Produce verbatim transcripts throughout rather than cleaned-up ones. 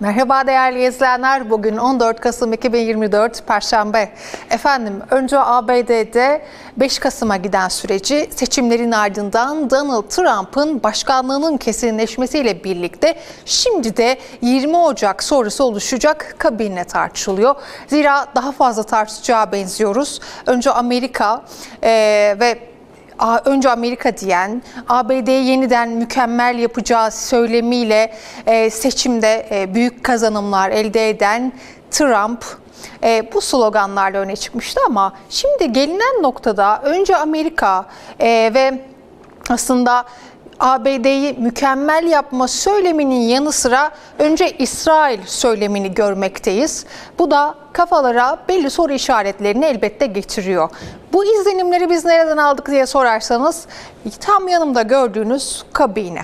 Merhaba değerli izleyenler. Bugün on dört Kasım iki bin yirmi dört Perşembe. Efendim, önce A B D'de beş Kasım'a giden süreci, seçimlerin ardından Donald Trump'ın başkanlığının kesinleşmesiyle birlikte şimdi de yirmi Ocak sonrası oluşacak kabine tartışılıyor. Zira daha fazla tartışacağı benziyoruz. Önce Amerika e, ve Önce Amerika diyen, A B D'yi yeniden mükemmel yapacağı söylemiyle seçimde büyük kazanımlar elde eden Trump bu sloganlarla öne çıkmıştı. Ama şimdi gelinen noktada önce Amerika ve aslında A B D'yi mükemmel yapma söyleminin yanı sıra önce İsrail söylemini görmekteyiz. Bu da kafalara belli soru işaretlerini elbette getiriyor. Bu izlenimleri biz nereden aldık diye sorarsanız, tam yanımda gördüğünüz kabine.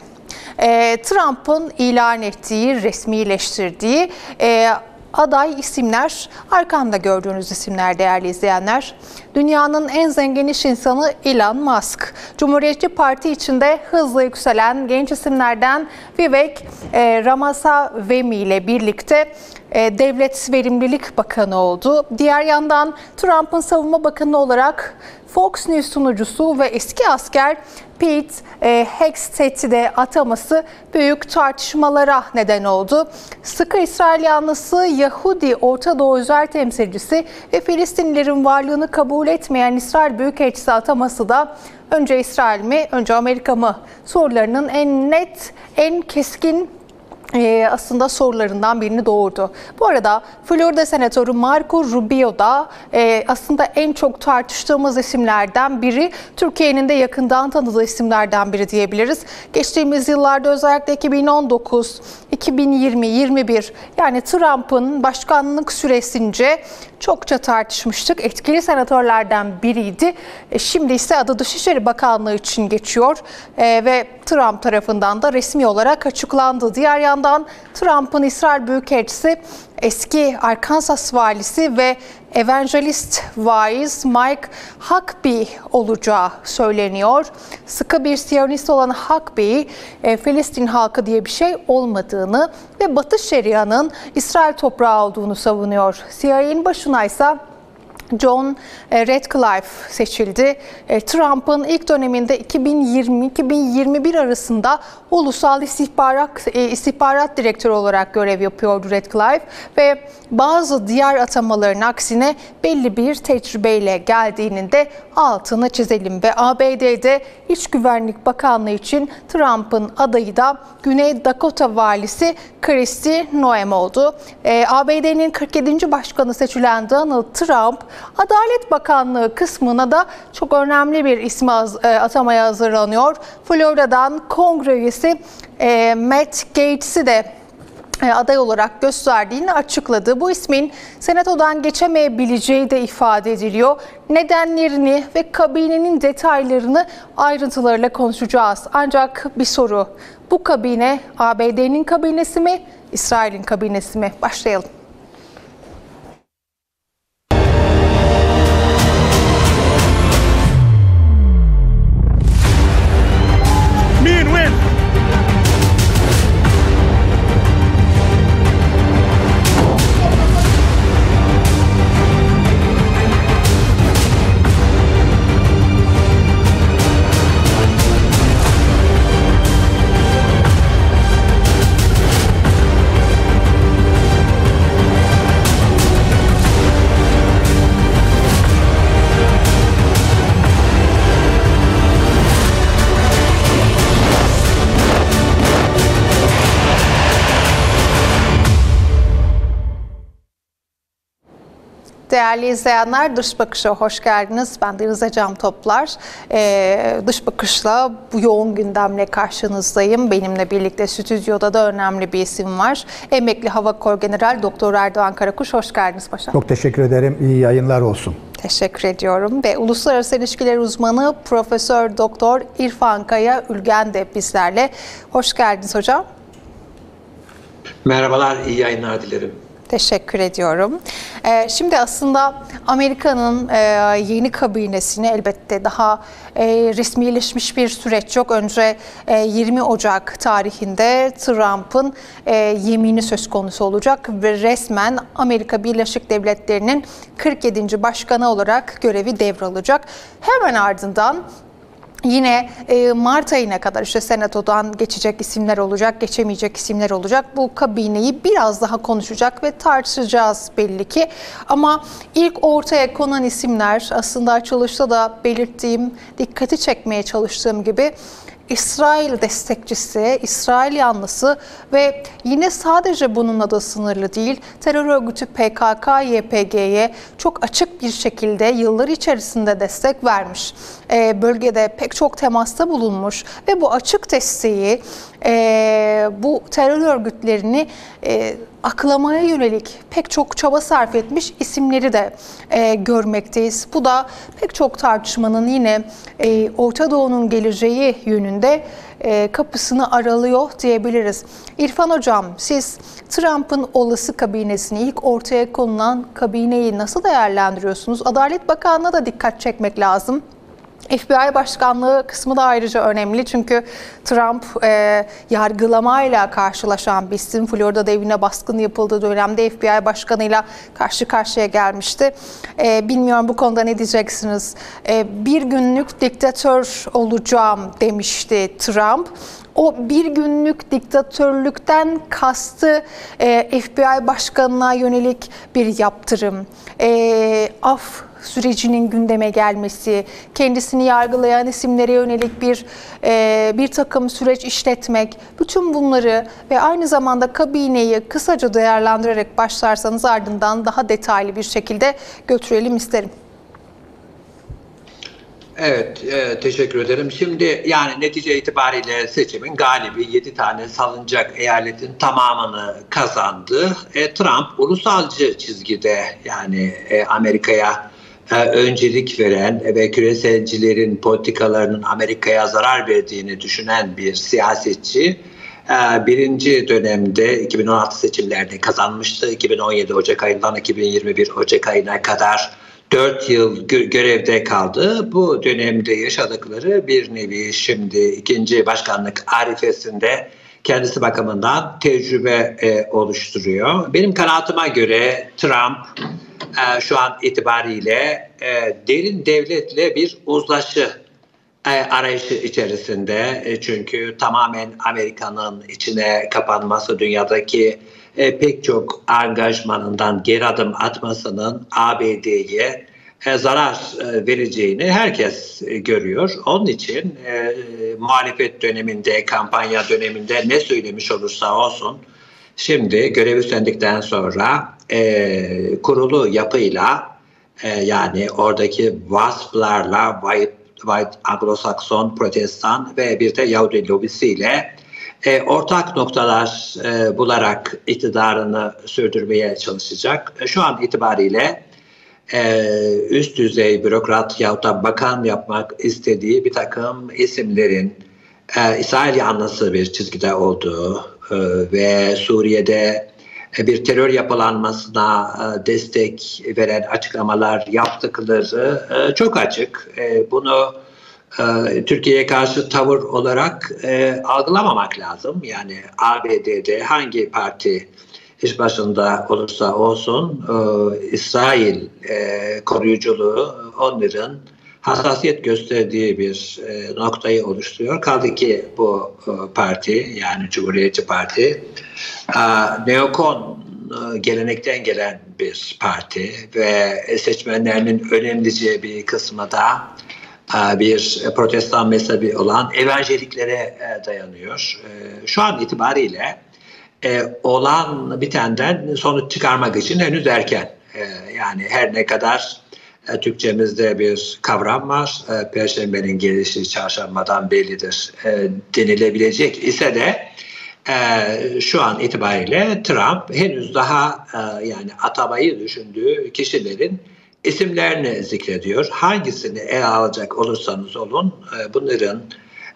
Ee, Trump'ın ilan ettiği, resmileştirdiği e, aday isimler, arkamda gördüğünüz isimler değerli izleyenler. Dünyanın en zengin iş insanı Elon Musk. Cumhuriyetçi Parti içinde hızla yükselen genç isimlerden Vivek e, Ramaswamy ile birlikte e, Devlet Verimlilik Bakanı oldu. Diğer yandan Trump'ın savunma bakanı olarak Fox News sunucusu ve eski asker Pete e, Hegseth'i de ataması büyük tartışmalara neden oldu. Sıkı İsrail yanlısı Yahudi Orta Doğu özel temsilcisi ve Filistinlilerin varlığını kabul etmeyen İsrail Büyükelçisi ataması da önce İsrail mi, önce Amerika mı sorularının en net, en keskin Ee, aslında sorularından birini doğurdu. Bu arada Florida Senatörü Marco Rubio da e, aslında en çok tartıştığımız isimlerden biri, Türkiye'nin de yakından tanıdığı isimlerden biri diyebiliriz. Geçtiğimiz yıllarda özellikle iki bin on dokuz, iki bin yirmi, iki bin yirmi bir yani Trump'ın başkanlık süresince çokça tartışmıştık. Etkili senatörlerden biriydi. E, şimdi ise adı Dışişleri Bakanlığı için geçiyor e, ve Trump tarafından da resmi olarak açıklandı. Diğer yandan Trump'ın İsrail Büyükelçisi, eski Arkansas valisi ve evangelist vaiz Mike Huckabee olacağı söyleniyor. Sıkı bir Siyonist olan Huckabee, Filistin halkı diye bir şey olmadığını ve Batı Şeria'nın İsrail toprağı olduğunu savunuyor. C I A'nin başına ise John Ratcliffe seçildi. Trump'ın ilk döneminde iki bin yirmi iki bin yirmi bir arasında Ulusal İstihbarat, İstihbarat Direktörü olarak görev yapıyordu Ratcliffe ve bazı diğer atamaların aksine belli bir tecrübeyle geldiğinin de altını çizelim. Ve A B D'de İç Güvenlik Bakanlığı için Trump'ın adayı da Güney Dakota valisi Kristi Noem oldu. A B D'nin kırk yedinci başkanı seçilen Donald Trump, Adalet Bakanlığı kısmına da çok önemli bir ismi atamaya hazırlanıyor. Florida'dan Kongre üyesi Matt Gaetz'i de aday olarak gösterdiğini açıkladı. Bu ismin Senato'dan geçemeyebileceği de ifade ediliyor. Nedenlerini ve kabinenin detaylarını ayrıntılarıyla konuşacağız. Ancak bir soru: bu kabine A B D'nin kabinesi mi, İsrail'in kabinesi mi? Başlayalım. Değerli izleyenler, Dış Bakış'a hoş geldiniz. Ben Deniz Ecem Toplar. Ee, Dış Bakış'la bu yoğun gündemle karşınızdayım. Benimle birlikte stüdyoda da önemli bir isim var. Emekli Hava Kor General Doktor Erdoğan Karakuş. Hoş geldiniz paşam. Çok teşekkür ederim. İyi yayınlar olsun. Teşekkür ediyorum. Ve Uluslararası İlişkiler Uzmanı Profesör Doktor İrfan Kaya Ülgen de bizlerle. Hoş geldiniz hocam. Merhabalar, iyi yayınlar dilerim. Teşekkür ediyorum. E, şimdi aslında Amerika'nın e, yeni kabinesini elbette daha e, resmileşmiş bir süreç yok. Önce e, yirmi Ocak tarihinde Trump'ın e, yemini söz konusu olacak ve resmen Amerika Birleşik Devletleri'nin kırk yedinci başkanı olarak görevi devralacak. Hemen ardından yine Mart ayına kadar işte Senato'dan geçecek isimler olacak, geçemeyecek isimler olacak. Bu kabineyi biraz daha konuşacak ve tartışacağız belli ki. Ama ilk ortaya konan isimler aslında açılışta da belirttiğim, dikkati çekmeye çalıştığım gibi İsrail destekçisi, İsrail yanlısı ve yine sadece bununla da sınırlı değil, terör örgütü P K K Y P G'ye çok açık bir şekilde yıllar içerisinde destek vermiş. Ee, bölgede pek çok temasta bulunmuş ve bu açık desteği e, bu terör örgütlerini e, aklamaya yönelik pek çok çaba sarf etmiş isimleri de e, görmekteyiz. Bu da pek çok tartışmanın yine e, Orta Doğu'nun geleceği yönünde e, kapısını aralıyor diyebiliriz. İrfan Hocam, siz Trump'ın olası kabinesini, ilk ortaya konulan kabineyi nasıl değerlendiriyorsunuz? Adalet Bakanlığı'na da dikkat çekmek lazım. F B I başkanlığı kısmı da ayrıca önemli çünkü Trump e, yargılamayla karşılaşan bir isim. Florida'da evine baskın yapıldığı dönemde F B I başkanıyla karşı karşıya gelmişti. E, bilmiyorum bu konuda ne diyeceksiniz? E, bir günlük diktatör olacağım demişti Trump. O bir günlük diktatörlükten kastı e, F B I başkanına yönelik bir yaptırım, e, af sürecinin gündeme gelmesi, kendisini yargılayan isimlere yönelik bir e, bir takım süreç işletmek, bütün bunları ve aynı zamanda kabineyi kısaca değerlendirerek başlarsanız ardından daha detaylı bir şekilde götürelim isterim. Evet, e, teşekkür ederim. Şimdi yani netice itibariyle seçimin galibi yedi tane salınacak eyaletin tamamını kazandı. E, Trump ulusalcı çizgide yani e, Amerika'ya e, öncelik veren ve küreselcilerin politikalarının Amerika'ya zarar verdiğini düşünen bir siyasetçi. E, birinci dönemde iki bin on altı seçimlerde kazanmıştı. iki bin on yedi Ocak ayından iki bin yirmi bir Ocak ayına kadar dört yıl görevde kaldı. Bu dönemde yaşadıkları bir nevi şimdi ikinci başkanlık arifesinde kendisi bakımından tecrübe e, oluşturuyor. Benim kanaatıma göre Trump e, şu an itibariyle e, derin devletle bir uzlaşı e, arayışı içerisinde. E, çünkü tamamen Amerika'nın içine kapanması, dünyadaki E, pek çok angajmanından geri adım atmasının A B D'ye e, zarar e, vereceğini herkes e, görüyor. Onun için e, muhalefet döneminde, kampanya döneminde ne söylemiş olursa olsun şimdi görev üstlendikten sonra e, kurulu yapıyla e, yani oradaki WASP'larla, White, White Anglo-Sakson, Protestan ve bir de Yahudi lobisiyle E, ortak noktalar e, bularak iktidarını sürdürmeye çalışacak. E, şu an itibariyle e, üst düzey bürokrat yahut da bakan yapmak istediği bir takım isimlerin e, İsrail yanlısı bir çizgide olduğu e, ve Suriye'de e, bir terör yapılanmasına e, destek veren açıklamalar yaptıkları e, çok açık. E, bunu Türkiye'ye karşı tavır olarak e, algılamamak lazım. Yani A B D'de hangi parti iş başında olursa olsun e, İsrail e, koruyuculuğu onların hassasiyet gösterdiği bir e, noktayı oluşturuyor. Kaldı ki bu e, parti yani Cumhuriyetçi Parti e, neokon e, gelenekten gelen bir parti ve seçmenlerinin önemlice bir kısmı da bir protestan mezhebi olan evanjeliklere dayanıyor. Şu an itibariyle olan bitenden sonuç çıkarmak için henüz erken. Yani her ne kadar Türkçemizde bir kavram var, Perşembenin gelişi çarşambadan bellidir denilebilecek ise de şu an itibariyle Trump henüz daha yani atamayı düşündüğü kişilerin İsimlerini zikrediyor. Hangisini ele alacak olursanız olun bunların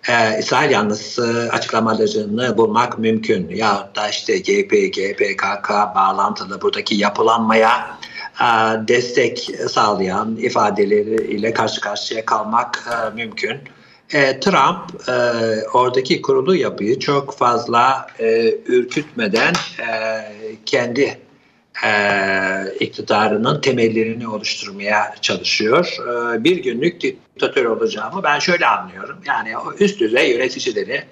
e, İsrail yanlısı açıklamalarını bulmak mümkün. Ya da işte G P G, P K K bağlantılı buradaki yapılanmaya destek sağlayan ifadeleriyle karşı karşıya kalmak mümkün. Trump oradaki kurulu yapıyı çok fazla ürkütmeden kendi iktidarının temellerini oluşturmaya çalışıyor. Bir günlük diktatör olacağımı ben şöyle anlıyorum. Yani üst düzey yöneticileri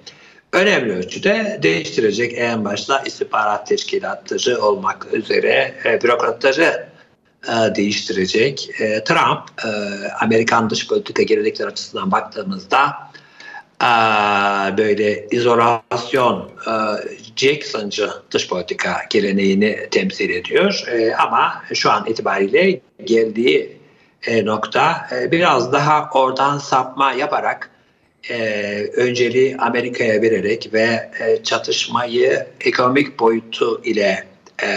önemli ölçüde değiştirecek. En başta istihbarat teşkilatları olmak üzere bürokratları değiştirecek. Trump, Amerikan dış politika gelenekleri açısından baktığımızda böyle izolasyon, Jackson'cı dış politika geleneğini temsil ediyor. Ama şu an itibariyle geldiği nokta biraz daha oradan sapma yaparak Ee, önceliği Amerika'ya vererek ve e, çatışmayı ekonomik boyutu ile e,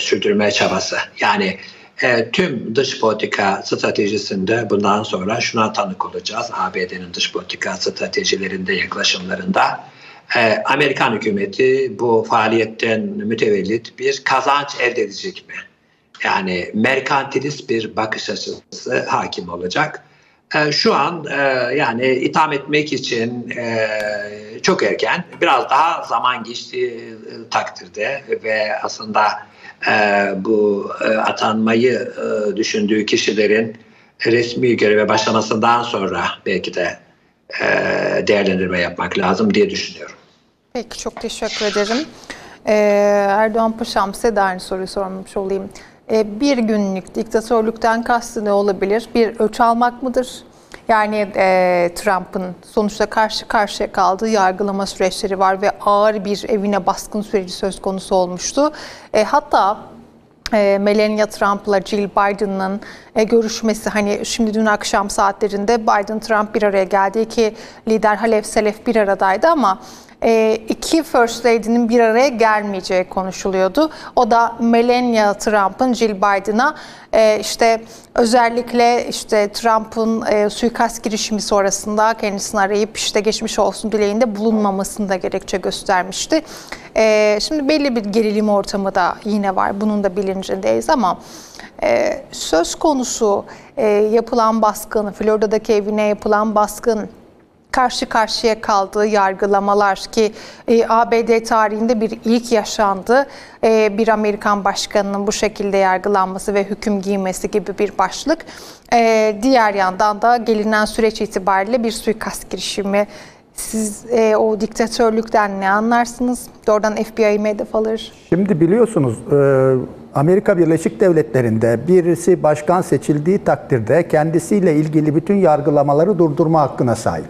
sürdürme çabası. Yani e, tüm dış politika stratejisinde bundan sonra şuna tanık olacağız. A B D'nin dış politika stratejilerinde, yaklaşımlarında e, Amerikan hükümeti bu faaliyetten mütevellit bir kazanç elde edecek mi? Yani merkantilist bir bakış açısı hakim olacak. Şu an yani itham etmek için çok erken, biraz daha zaman geçtiği takdirde ve aslında bu atanmayı düşündüğü kişilerin resmi göreve başlamasından sonra belki de değerlendirme yapmak lazım diye düşünüyorum. Peki, çok teşekkür ederim. Erdoğan Paşam, size de aynı soruyu sormuş olayım. Bir günlük diktatörlükten kastı ne olabilir? Bir ölçü almak mıdır? Yani e, Trump'ın sonuçta karşı karşıya kaldığı yargılama süreçleri var ve ağır bir evine baskın süreci söz konusu olmuştu. E, hatta e, Melania Trump'la Jill Biden'ın e, görüşmesi, hani şimdi dün akşam saatlerinde Biden-Trump bir araya geldi ki lider Halef Selef bir aradaydı ama E, iki First Lady'nin bir araya gelmeyeceği konuşuluyordu. O da Melania Trump'ın Jill Biden'a e, işte özellikle işte Trump'ın e, suikast girişimi sonrasında kendisini arayıp işte geçmiş olsun dileğinde bulunmamasını da gerekçe göstermişti. E, şimdi belli bir gerilim ortamı da yine var. Bunun da bilincindeyiz ama e, söz konusu e, yapılan baskın, Florida'daki evine yapılan baskın, karşı karşıya kaldığı yargılamalar ki e, A B D tarihinde bir ilk yaşandı. E, bir Amerikan başkanının bu şekilde yargılanması ve hüküm giymesi gibi bir başlık. E, diğer yandan da gelinen süreç itibariyle bir suikast girişimi. Siz e, o diktatörlükten ne anlarsınız? Doğrudan F B I'yi mi hedef alır? Şimdi biliyorsunuz e, Amerika Birleşik Devletleri'nde birisi başkan seçildiği takdirde kendisiyle ilgili bütün yargılamaları durdurma hakkına sahip.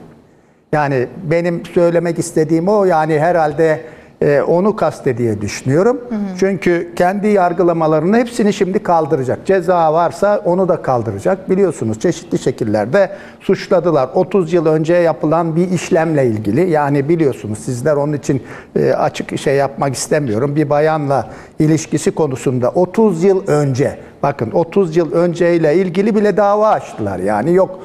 Yani benim söylemek istediğim o, yani herhalde e, onu kastediye düşünüyorum. Hı hı. Çünkü kendi yargılamalarının hepsini şimdi kaldıracak. Ceza varsa onu da kaldıracak. Biliyorsunuz çeşitli şekillerde suçladılar. otuz yıl önce yapılan bir işlemle ilgili. Yani biliyorsunuz sizler, onun için e, açık şey yapmak istemiyorum. Bir bayanla ilişkisi konusunda otuz yıl önce, bakın otuz yıl önceyle ilgili bile dava açtılar. Yani yok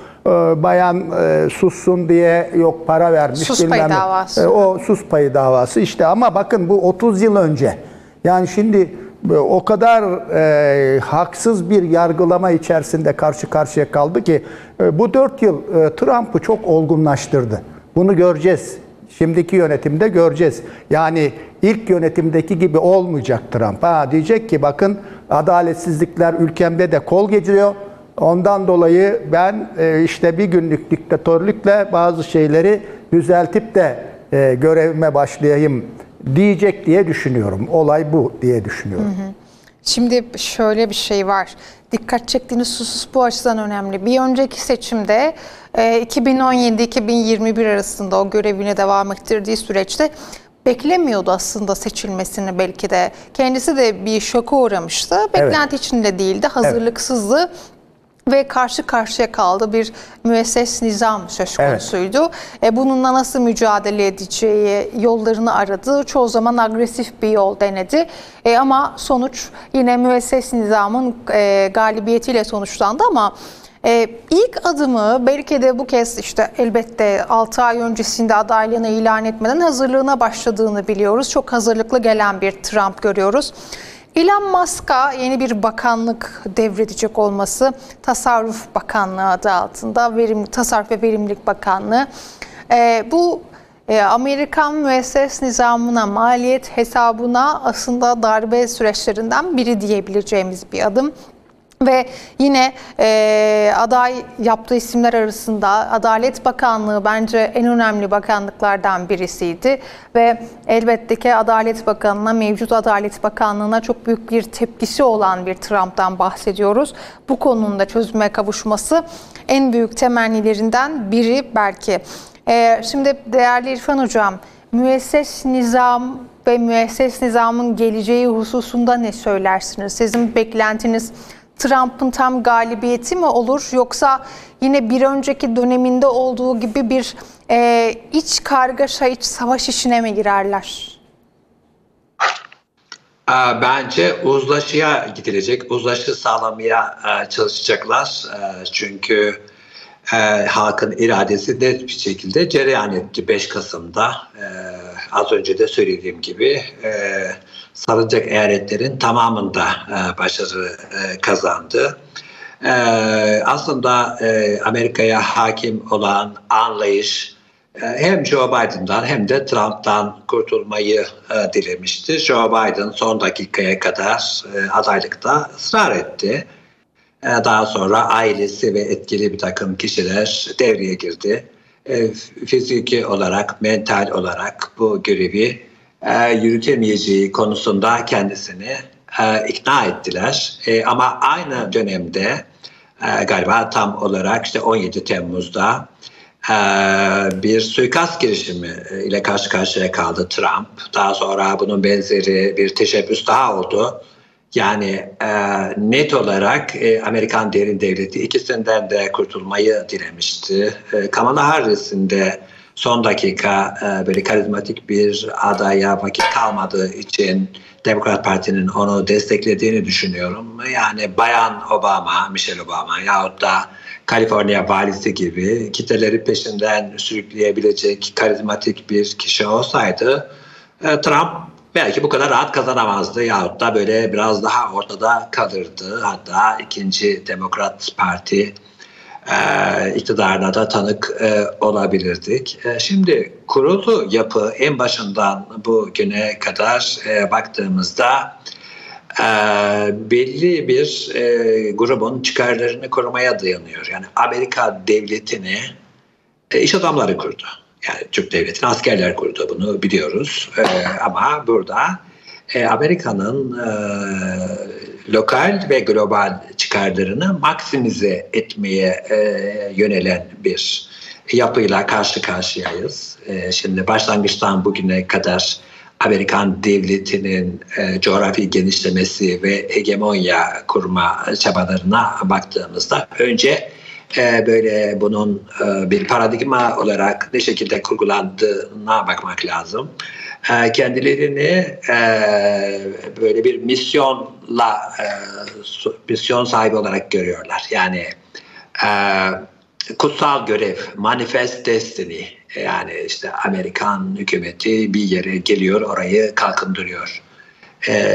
bayan e, sussun diye, yok para vermiş. Sus payı davası. E, o sus payı davası işte, ama bakın bu otuz yıl önce. Yani şimdi o kadar e, haksız bir yargılama içerisinde karşı karşıya kaldı ki e, bu dört yıl e, Trump'ı çok olgunlaştırdı. Bunu göreceğiz. Şimdiki yönetimde göreceğiz. Yani ilk yönetimdeki gibi olmayacak Trump. Ha, diyecek ki bakın adaletsizlikler ülkemde de kol geçiriyor. Ondan dolayı ben işte bir günlük diktatörlükle bazı şeyleri düzeltip de görevime başlayayım diyecek diye düşünüyorum. Olay bu diye düşünüyorum. Hı hı. Şimdi şöyle bir şey var. Dikkat çektiğiniz husus bu açıdan önemli. Bir önceki seçimde iki bin on yedi iki bin yirmi bir arasında o görevine devam ettirdiği süreçte beklemiyordu aslında seçilmesini belki de. Kendisi de bir şoka uğramıştı. Beklenti evet. içinde değildi. Hazırlıksızdı. Evet. Ve karşı karşıya kaldı bir müesses nizam söz konusuydu. Evet. Bununla nasıl mücadele edeceği yollarını aradı. Çoğu zaman agresif bir yol denedi. E ama sonuç yine müesses nizamın galibiyetiyle sonuçlandı ama Ee, ilk adımı belki de bu kez işte elbette altı ay öncesinde adaylığını ilan etmeden hazırlığına başladığını biliyoruz. Çok hazırlıklı gelen bir Trump görüyoruz. Elon Musk'a yeni bir bakanlık devredecek olması, Tasarruf Bakanlığı adı altında, Verim, Tasarruf ve Verimlilik Bakanlığı. E, bu e, Amerikan müesses nizamına, maliyet hesabına aslında darbe süreçlerinden biri diyebileceğimiz bir adım. Ve yine e, aday yaptığı isimler arasında Adalet Bakanlığı bence en önemli bakanlıklardan birisiydi. Ve elbette ki Adalet Bakanlığı'na, mevcut Adalet Bakanlığı'na çok büyük bir tepkisi olan bir Trump'tan bahsediyoruz. Bu konunun da çözüme kavuşması en büyük temennilerinden biri belki. E, şimdi değerli İrfan Hocam, müesses nizam ve müesses nizamın geleceği hususunda ne söylersiniz? Sizin beklentiniz Trump'ın tam galibiyeti mi olur, yoksa yine bir önceki döneminde olduğu gibi bir e, iç kargaşa, iç savaş işine mi girerler? Bence uzlaşıya gidilecek, uzlaşı sağlamaya çalışacaklar. Çünkü halkın iradesi de bir şekilde cereyan etti beş Kasım'da. Az önce de söylediğim gibi sarılacak eyaletlerin tamamında e, başarı e, kazandı. E, aslında e, Amerika'ya hakim olan anlayış e, hem Joe Biden'dan hem de Trump'tan kurtulmayı e, dilemişti. Joe Biden son dakikaya kadar e, adaylıkta ısrar etti. E, daha sonra ailesi ve etkili bir takım kişiler devreye girdi. E, fiziki olarak, mental olarak bu görevi E, yürütemeyeceği konusunda kendisini e, ikna ettiler. E, ama aynı dönemde e, galiba tam olarak işte on yedi Temmuz'da e, bir suikast girişimi ile karşı karşıya kaldı Trump. Daha sonra bunun benzeri bir teşebbüs daha oldu. Yani e, net olarak e, Amerikan derin devleti ikisinden de kurtulmayı dilemişti. E, Kamala Harris'in de son dakika böyle karizmatik bir adaya vakit kalmadığı için Demokrat Parti'nin onu desteklediğini düşünüyorum. Yani Bayan Obama, Michelle Obama yahut da Kaliforniya valisi gibi kitleleri peşinden sürükleyebilecek karizmatik bir kişi olsaydı Trump belki bu kadar rahat kazanamazdı yahut da böyle biraz daha ortada kalırdı. Hatta ikinci Demokrat Parti E, iktidarına da tanık e, olabilirdik. E, şimdi kurulu yapı en başından bugüne kadar e, baktığımızda e, belli bir e, grubun çıkarlarını korumaya dayanıyor. Yani Amerika devletini e, iş adamları kurdu. Yani Türk devletini askerler kurdu, bunu biliyoruz. E, ama burada e, Amerika'nın e, lokal ve global çıkarlarını maksimize etmeye e, yönelen bir yapıyla karşı karşıyayız. E, şimdi başlangıçtan bugüne kadar Amerikan devletinin e, coğrafi genişlemesi ve hegemonya kurma çabalarına baktığımızda önce e, böyle bunun e, bir paradigma olarak ne şekilde kurgulandığına bakmak lazım. Kendilerini böyle bir misyonla misyon sahibi olarak görüyorlar. Yani kutsal görev, manifest destiny, yani işte Amerikan hükümeti bir yere geliyor, orayı kalkındırıyor.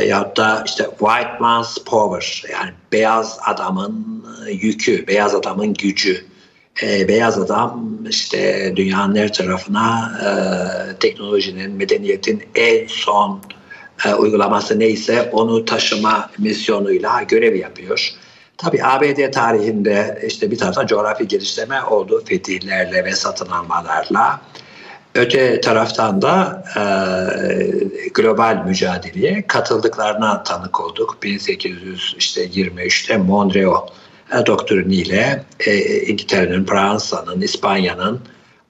Ya da işte white man's power, yani beyaz adamın yükü, beyaz adamın gücü. E, beyaz adam işte dünyanın her tarafına e, teknolojinin, medeniyetin en son e, uygulaması neyse onu taşıma misyonuyla görev yapıyor. Tabii A B D tarihinde işte bir tarafta coğrafi geliştirme oldu fetihlerle ve satın almalarla. Öte taraftan da e, global mücadeleye katıldıklarına tanık olduk. bin sekiz yüz yirmi üçte Monreal doktriniyle e, İngiltere'nin, Fransa'nın, İspanya'nın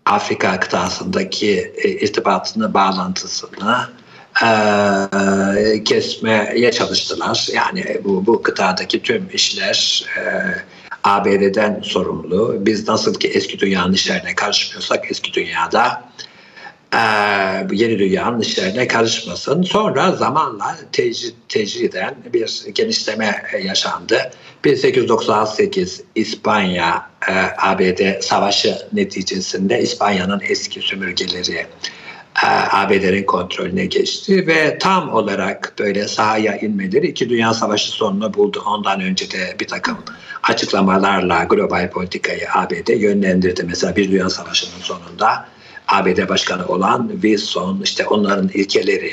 Afrika kıtasındaki e, irtibatını, bağlantısını e, e, kesmeye çalıştılar. Yani bu, bu kıtadaki tüm işler e, A B D'den sorumlu. Biz nasıl ki eski dünyanın işlerine karışmıyorsak eski dünyada e, yeni dünyanın işlerine karışmasın. Sonra zamanla tecr- tecriden bir genişleme yaşandı. bin sekiz yüz doksan sekiz İspanya A B D savaşı neticesinde İspanya'nın eski sömürgeleri A B D'nin kontrolüne geçti ve tam olarak böyle sahaya inmeleri iki Dünya Savaşı sonunu buldu. Ondan önce de bir takım açıklamalarla global politikayı A B D yönlendirdi. Mesela bir Dünya Savaşı'nın sonunda A B D Başkanı olan Wilson, işte onların ilkeleri,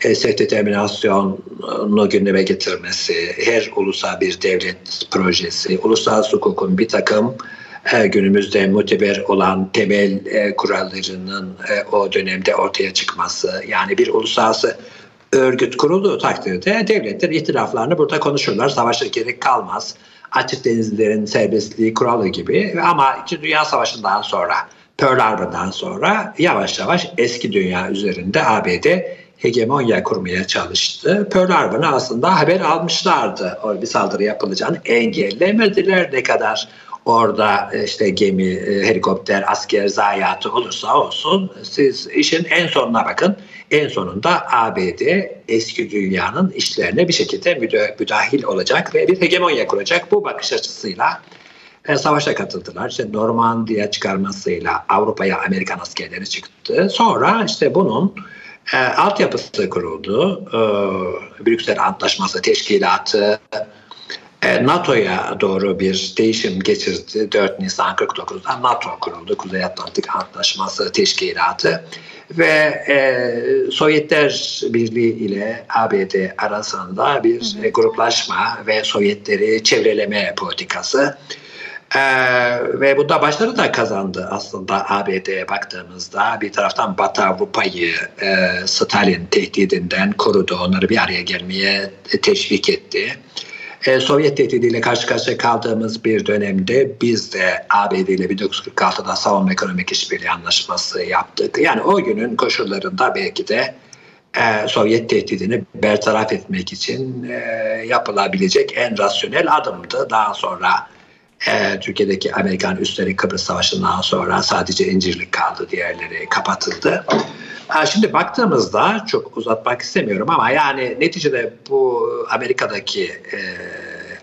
self-determinasyonunu gündeme getirmesi, her ulusa bir devlet projesi, uluslararası hukukun bir takım günümüzde muteber olan temel kurallarının o dönemde ortaya çıkması, yani bir uluslararası örgüt kurulduğu takdirde devletler ihtilaflarını burada konuşurlar, savaşa gerek kalmaz. Açık denizlerin serbestliği kuralı gibi. Ama İkinci Dünya Savaşı'ndan sonra, Pearl Harbor'dan sonra yavaş yavaş eski dünya üzerinde A B D hegemonya kurmaya çalıştı. Pearl Harbor'ı aslında haber almışlardı, bir saldırı yapılacağını engellemediler. Ne kadar orada işte gemi, helikopter, asker zayiatı olursa olsun, siz işin en sonuna bakın. En sonunda A B D eski dünyanın işlerine bir şekilde müdahil olacak ve bir hegemonya kuracak. Bu bakış açısıyla e, savaşa katıldılar. İşte Normandiya çıkarmasıyla Avrupa'ya Amerikan askerleri çıktı. Sonra işte bunun e, altyapısı kuruldu. E, Brüksel Antlaşması Teşkilatı NATO'ya doğru bir değişim geçirdi. dört Nisan kırk dokuz'da NATO kuruldu. Kuzey Atlantik Antlaşması Teşkilatı ve e, Sovyetler Birliği ile A B D arasında bir e, gruplaşma ve Sovyetleri çevreleme politikası e, ve bunda başları da kazandı aslında A B D'ye baktığımızda. Bir taraftan Batı Avrupa'yı e, Stalin tehdidinden korudu, onları bir araya gelmeye teşvik etti. Ee, Sovyet tehdidiyle karşı karşıya kaldığımız bir dönemde biz de A B D ile bin dokuz yüz kırk altı'da savunma ekonomik işbirliği anlaşması yaptık. Yani o günün koşullarında belki de e, Sovyet tehdidini bertaraf etmek için e, yapılabilecek en rasyonel adımdı. Daha sonra e, Türkiye'deki Amerikan üsleri Kıbrıs Savaşı'ndan sonra sadece İncirlik kaldı, diğerleri kapatıldı. Şimdi baktığımızda, çok uzatmak istemiyorum ama yani neticede bu Amerika'daki e,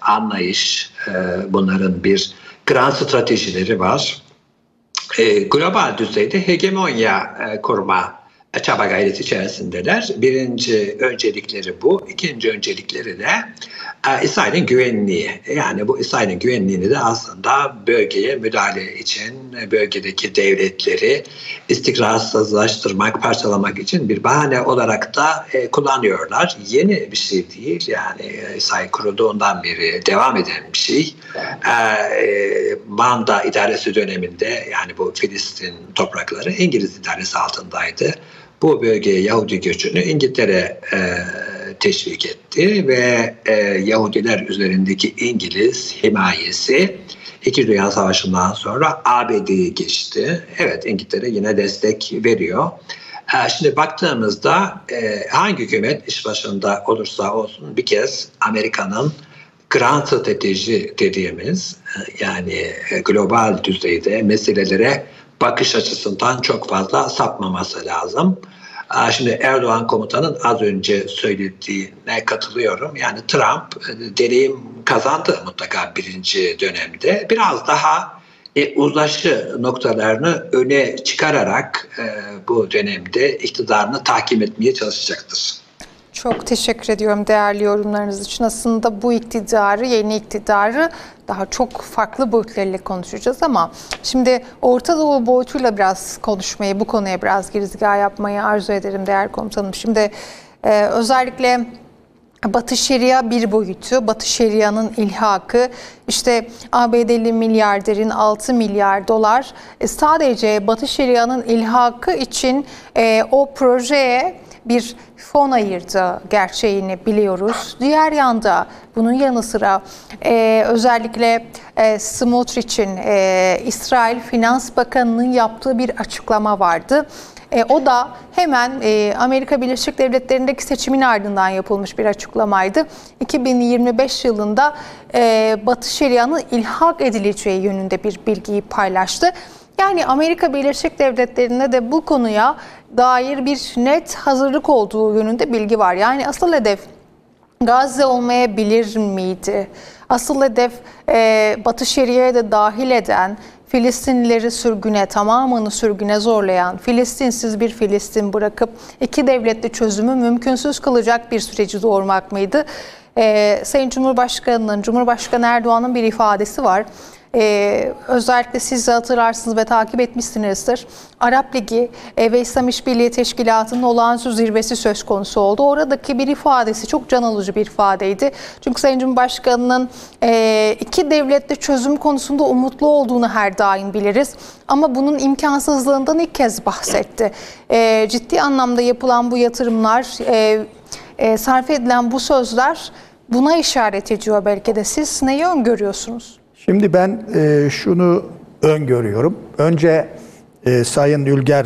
anlayış, e, bunların bir grand stratejileri var. E, global düzeyde hegemonya e, kurma çaba gayreti içerisindeler. Birinci öncelikleri bu. İkinci öncelikleri de e, İsrail'in güvenliği. Yani bu İsrail'in güvenliğini de aslında bölgeye müdahale için, bölgedeki devletleri istikrarsızlaştırmak, parçalamak için bir bahane olarak da e, kullanıyorlar. Yeni bir şey değil. Yani İsrail kurulduğundan beri devam eden bir şey. E, Manda idaresi döneminde, yani bu Filistin toprakları İngiliz idaresi altındaydı. Bu bölgeye Yahudi göçünü İngiltere e, teşvik etti ve e, Yahudiler üzerindeki İngiliz himayesi İkinci Dünya Savaşı'ndan sonra A B D'ye geçti. Evet, İngiltere yine destek veriyor. E, şimdi baktığımızda e, hangi hükümet iş başında olursa olsun bir kez Amerika'nın grand strateji dediğimiz e, yani global düzeyde meselelere bakış açısından çok fazla sapmaması lazım. Şimdi Erdoğan komutanın az önce söylediğine katılıyorum. Yani Trump deneyim kazandı mutlaka birinci dönemde. Biraz daha e, uzlaşı noktalarını öne çıkararak e, bu dönemde iktidarını tahkim etmeye çalışacaktır. Çok teşekkür ediyorum değerli yorumlarınız için. Aslında bu iktidarı, yeni iktidarı daha çok farklı boyutlarıyla konuşacağız ama şimdi Orta Doğu boyutuyla biraz konuşmayı, bu konuya biraz girizgah yapmayı arzu ederim değerli komutanım. Şimdi e, özellikle Batı Şeria bir boyutu, Batı Şeria'nın ilhakı, işte A B D'li milyarderin altı milyar dolar e, sadece Batı Şeria'nın ilhakı için e, o projeye bir fon ayırdı gerçeğini biliyoruz. Diğer yanda bunun yanı sıra e, özellikle e, Smotrich'in, e, İsrail Finans Bakanı'nın yaptığı bir açıklama vardı. E, o da hemen e, Amerika Birleşik Devletleri'ndeki seçimin ardından yapılmış bir açıklamaydı. iki bin yirmi beş yılında e, Batı Şeria'nın ilhak edileceği yönünde bir bilgiyi paylaştı. Yani Amerika Birleşik Devletleri'nde de bu konuya dair bir net hazırlık olduğu yönünde bilgi var. Yani asıl hedef Gazze olmayabilir miydi? Asıl hedef e, Batı Şeria'ya da dahil eden Filistinlileri sürgüne, tamamını sürgüne zorlayan, Filistinsiz bir Filistin bırakıp iki devletli çözümü mümkünsüz kılacak bir süreci doğurmak mıydı? Ee, Sayın Cumhurbaşkanı'nın, Cumhurbaşkanı Erdoğan'ın bir ifadesi var. Ee, özellikle siz de hatırlarsınız ve takip etmişsinizdir. Arap Ligi ve İslam İşbirliği Teşkilatı'nın olağanüstü zirvesi söz konusu oldu. Oradaki bir ifadesi çok can alıcı bir ifadeydi. Çünkü Sayın Cumhurbaşkanı'nın e, iki devletli çözüm konusunda umutlu olduğunu her daim biliriz. Ama bunun imkansızlığından ilk kez bahsetti. E, ciddi anlamda yapılan bu yatırımlar, e, e, sarf edilen bu sözler buna işaret ediyor belki de. Siz neyi öngörüyorsunuz? Şimdi ben e, şunu öngörüyorum. Önce e, Sayın Ülger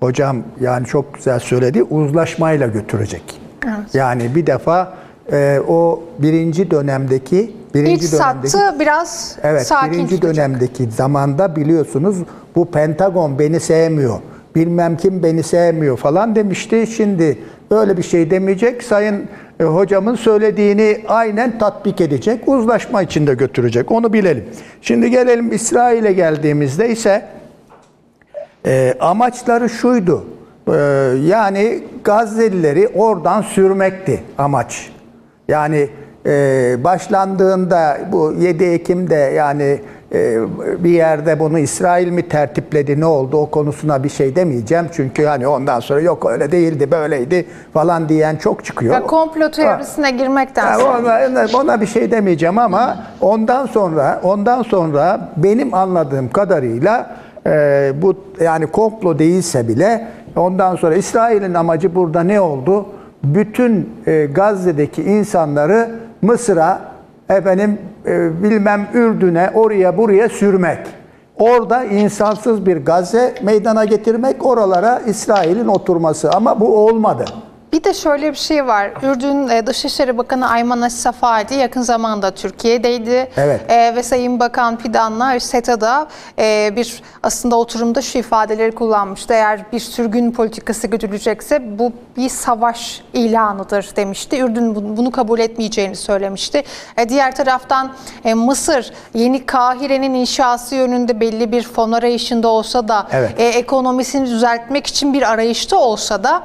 hocam yani çok güzel söyledi, uzlaşmayla götürecek. Evet. Yani bir defa e, o birinci dönemdeki birinci İç dönemdeki sattı, biraz evet, sakin birinci tutacak. Dönemdeki zamanda biliyorsunuz bu Pentagon beni sevmiyor, bilmem kim beni sevmiyor falan demişti. Şimdi böyle bir şey demeyecek. Sayın e, hocamın söylediğini aynen tatbik edecek. Uzlaşma içinde götürecek. Onu bilelim. Şimdi gelelim İsrail'e geldiğimizde ise e, amaçları şuydu. E, yani Gazze'lileri oradan sürmekti amaç. Yani e, başlandığında bu yedi Ekim'de yani bir yerde bunu İsrail mi tertipledi, ne oldu o konusuna bir şey demeyeceğim. Çünkü hani ondan sonra yok öyle değildi, böyleydi falan diyen çok çıkıyor. Ya komplo teorisine girmekten sonra. Ona, ona bir şey demeyeceğim ama ondan sonra ondan sonra benim anladığım kadarıyla e, bu yani komplo değilse bile ondan sonra İsrail'in amacı burada ne oldu? Bütün e, Gazze'deki insanları Mısır'a, efendim e, bilmem Ürdün'e, oraya buraya sürmek. Orada insansız bir Gazze meydana getirmek, oralara İsrail'in oturması, ama bu olmadı. Bir de şöyle bir şey var. Ürdün Dışişleri Bakanı Ayman Safadi yakın zamanda Türkiye'deydi. Evet. E, ve Sayın Bakan Fidan'la S E T A'da e, bir aslında oturumda şu ifadeleri kullanmıştı. Eğer bir sürgün politikası güdülecekse bu bir savaş ilanıdır demişti. Ürdün bunu kabul etmeyeceğini söylemişti. E, diğer taraftan e, Mısır yeni Kahire'nin inşası yönünde belli bir fon arayışında olsa da, evet, e, ekonomisini düzeltmek için bir arayışta olsa da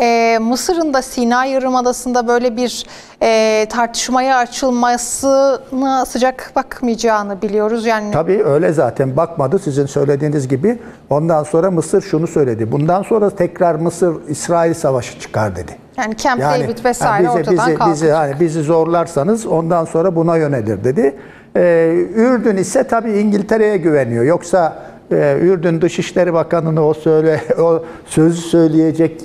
e, Mısır da Sina Yarımadası'nda böyle bir e, tartışmaya açılmasına sıcak bakmayacağını biliyoruz. Yani tabii öyle zaten bakmadı sizin söylediğiniz gibi. Ondan sonra Mısır şunu söyledi. Bundan sonra tekrar Mısır-İsrail savaşı çıkar dedi. Yani Camp yani, David vesaire yani bize, ortadan bizi, kalkacak. Bizi, hani bizi zorlarsanız ondan sonra buna yönelir dedi. Ee, Ürdün ise tabii İngiltere'ye güveniyor. Yoksa Ürdün Dışişleri Bakanı'nı o söyle o sözü söyleyecek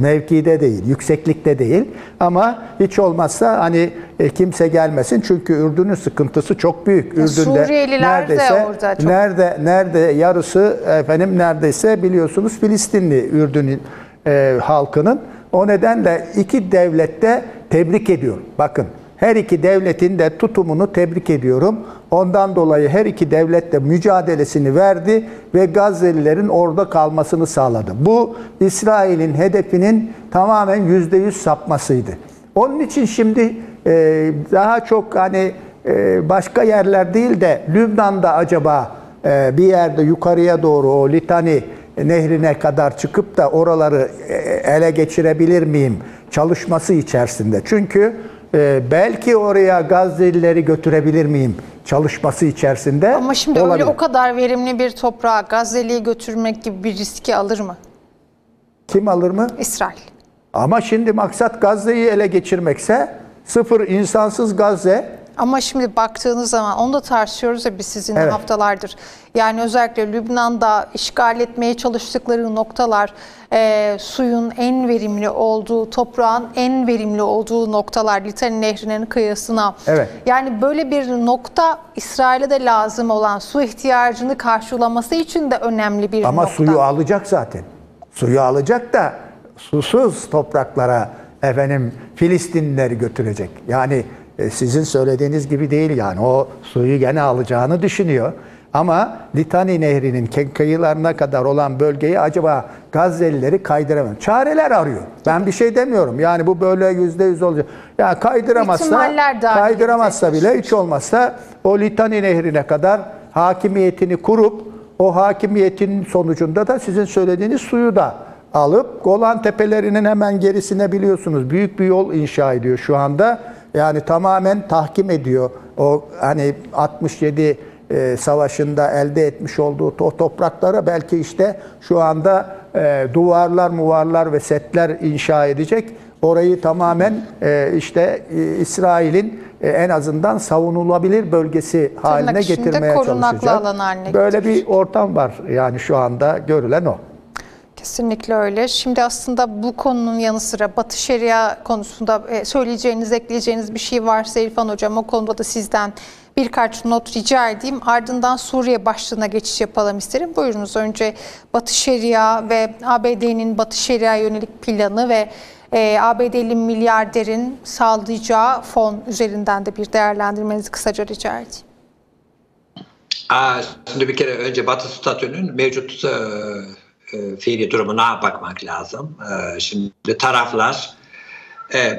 mevkide değil, yükseklikte değil, ama hiç olmazsa hani kimse gelmesin çünkü Ürdün'ün sıkıntısı çok büyük. Ürdün'de Suriyeliler neredeyse, de orada çok. Nerede nerede yarısı efendim neredeyse biliyorsunuz Filistinli Ürdün e, halkının. O nedenle iki devlette tebrik ediyorum. Bakın, her iki devletin de tutumunu tebrik ediyorum. Ondan dolayı her iki devlet de mücadelesini verdi ve Gazze'lilerin orada kalmasını sağladı. Bu İsrail'in hedefinin tamamen yüzde yüz sapmasıydı. Onun için şimdi e, daha çok hani e, başka yerler değil de Lübnan'da acaba e, bir yerde yukarıya doğru o Litani nehrine kadar çıkıp da oraları e, ele geçirebilir miyim çalışması içerisinde. Çünkü Ee, belki oraya Gazze'lileri götürebilir miyim çalışması içerisinde. Ama şimdi olabilir. Öyle o kadar verimli bir toprağa Gazze'liyi götürmek gibi bir riski alır mı? Kim alır mı? İsrail. Ama şimdi maksat Gazze'yi ele geçirmekse sıfır insansız Gazze. Ama şimdi baktığınız zaman onu da tartışıyoruz ya biz sizinle, evet, haftalardır. Yani özellikle Lübnan'da işgal etmeye çalıştıkları noktalar, e, suyun en verimli olduğu, toprağın en verimli olduğu noktalar, Litani Nehri'nin kıyısına. Evet. Yani böyle bir nokta İsrail'e de lazım olan su ihtiyacını karşılaması için de önemli bir Ama nokta. Ama suyu alacak zaten. Suyu alacak da susuz topraklara efendim Filistinlileri götürecek. Yani sizin söylediğiniz gibi değil yani. O suyu gene alacağını düşünüyor. Ama Litani Nehri'nin kıyılarına kadar olan bölgeyi acaba Gazze'lileri kaydıramıyor. Çareler arıyor. Ben bir şey demiyorum. Yani bu böyle yüzde yüz olacak. Yani kaydıramazsa, kaydıramazsa bile hiç olmazsa o Litani Nehri'ne kadar hakimiyetini kurup o hakimiyetinin sonucunda da sizin söylediğiniz suyu da alıp Golan Tepelerinin hemen gerisine biliyorsunuz büyük bir yol inşa ediyor şu anda. Yani tamamen tahkim ediyor. O hani altmış yedi e, savaşında elde etmiş olduğu o topraklara belki işte şu anda e, duvarlar, muvarlar ve setler inşa edecek. Orayı tamamen e, işte e, İsrail'in e, en azından savunulabilir bölgesi tırnak haline getirmeye çalışacak. Haline Böyle getirmiş. Bir ortam var yani şu anda görülen o. Kesinlikle öyle. Şimdi aslında bu konunun yanı sıra Batı Şeria konusunda söyleyeceğiniz, ekleyeceğiniz bir şey varsa İrfan Hocam o konuda da sizden birkaç not rica edeyim. Ardından Suriye başlığına geçiş yapalım isterim. Buyurunuz, önce Batı Şeria ve A B D'nin Batı Şeria yönelik planı ve A B D'li milyarderin sağlayacağı fon üzerinden de bir değerlendirmenizi kısaca rica edeyim. Aa, şimdi bir kere önce Batı statünün mevcut fiili durumuna bakmak lazım. Şimdi taraflar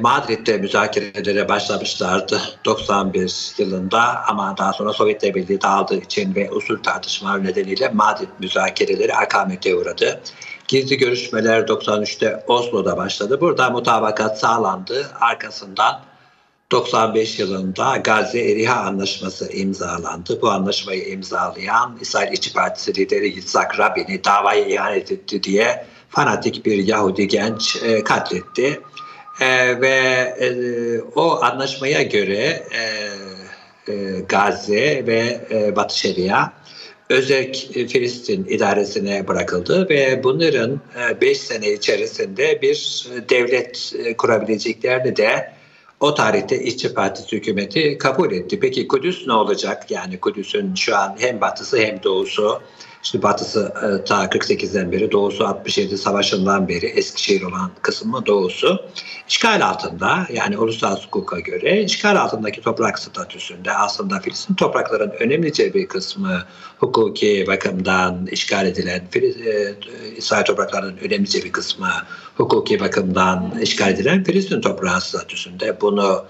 Madrid'de müzakerelere başlamışlardı doksan bir yılında ama daha sonra Sovyetler Birliği dağıldığı için ve usul tartışmaları nedeniyle Madrid müzakereleri akamete uğradı. Gizli görüşmeler doksan üçte Oslo'da başladı. Burada mutabakat sağlandı. Arkasından doksan beş yılında Gazze-Eriha Anlaşması imzalandı. Bu anlaşmayı imzalayan İsrail İşçi Partisi lideri Yitzhak Rabin'i davaya ihanet etti diye fanatik bir Yahudi genç e, katletti. E, ve e, o anlaşmaya göre e, e, Gazze ve e, Batı Şeria Özerk Filistin idaresine bırakıldı ve bunların beş sene içerisinde bir devlet kurabileceklerini de o tarihte İşçi Partisi hükümeti kabul etti. Peki Kudüs ne olacak? Yani Kudüs'ün şu an hem batısı hem doğusu, işte batısı ta kırk sekizden beri, doğusu altmış yedi savaşından beri Eskişehir olan kısmı doğusu işgal altında, yani uluslararası hukuka göre işgal altındaki toprak statüsünde aslında Filistin topraklarının önemlice bir kısmı hukuki bakımdan işgal edilen, İsrail topraklarının önemlice bir kısmı hukuki bakımdan işgal edilen Filistin toprağı statüsünde. Bunu